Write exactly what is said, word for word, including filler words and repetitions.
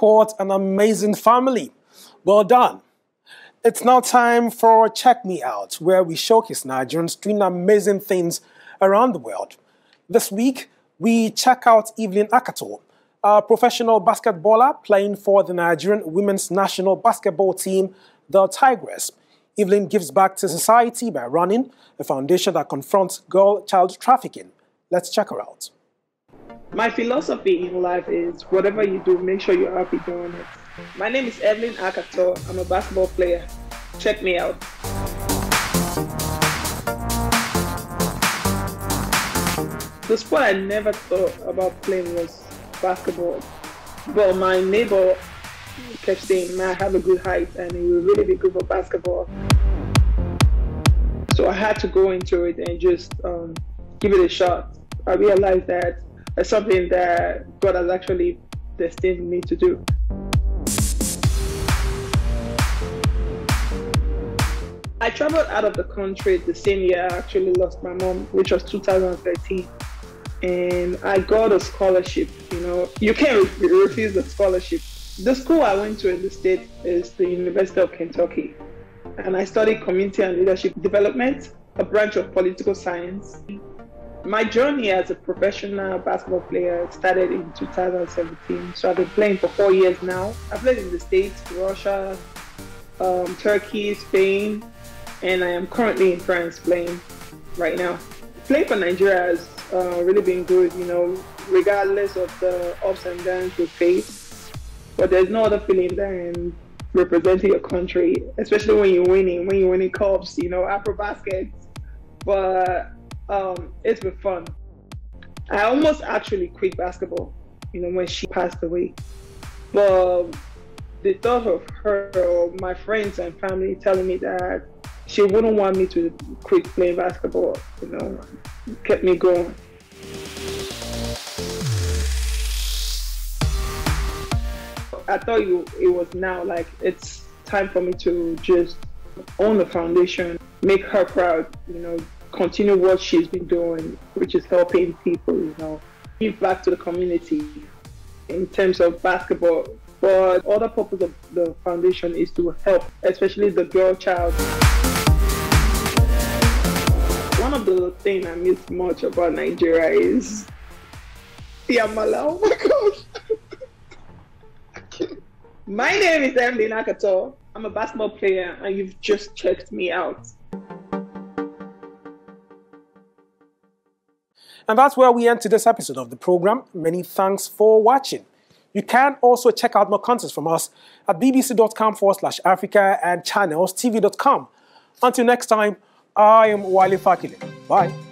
caught an amazing family. Well done. It's now time for Check Me Out, where we showcase Nigerians doing amazing things around the world. This week, we check out Evelyn Akhator, a professional basketballer playing for the Nigerian women's national basketball team, the Tigeress. Evelyn gives back to society by running a foundation that confronts girl child trafficking. Let's check her out. My philosophy in life is whatever you do, make sure you're happy doing it. My name is Evelyn Akhator. I'm a basketball player. Check me out. The sport I never thought about playing was basketball, but my neighbor kept saying, man, I have a good height and it will really be good for basketball. So I had to go into it and just um, give it a shot. I realized that it's something that God has actually destined me to do. I traveled out of the country the same year I actually lost my mom, which was two thousand thirteen. And I got a scholarship, you know. You can't refuse the scholarship. The school I went to in the state is the University of Kentucky. And I studied community and leadership development, a branch of political science. My journey as a professional basketball player started in two thousand seventeen. So I've been playing for four years now. I've played in the States, Russia, um, Turkey, Spain. And I am currently in France playing right now. Playing for Nigeria has uh, really been good, you know, regardless of the ups and downs we face. But there's no other feeling than representing your country, especially when you're winning, when you're winning cups, you know, AfroBasket. But um, it's been fun. I almost actually quit basketball, you know, when she passed away. But the thought of her, or my friends and family telling me that she wouldn't want me to quit playing basketball, you know, kept me going. I thought it was now, like, it's time for me to just own the foundation, make her proud, you know, continue what she's been doing, which is helping people, you know, give back to the community in terms of basketball. But the other purpose of the foundation is to help, especially the girl child. One of the things I miss much about Nigeria is Tiamala. Oh my gosh. My name is Evelyn Akhator. I'm a basketball player and you've just checked me out. And that's where we end today's episode of the program. Many thanks for watching. You can also check out more content from us at b b c dot com forward slash Africa and channels t v dot com. Until next time, I am Wale Fakile. Bye.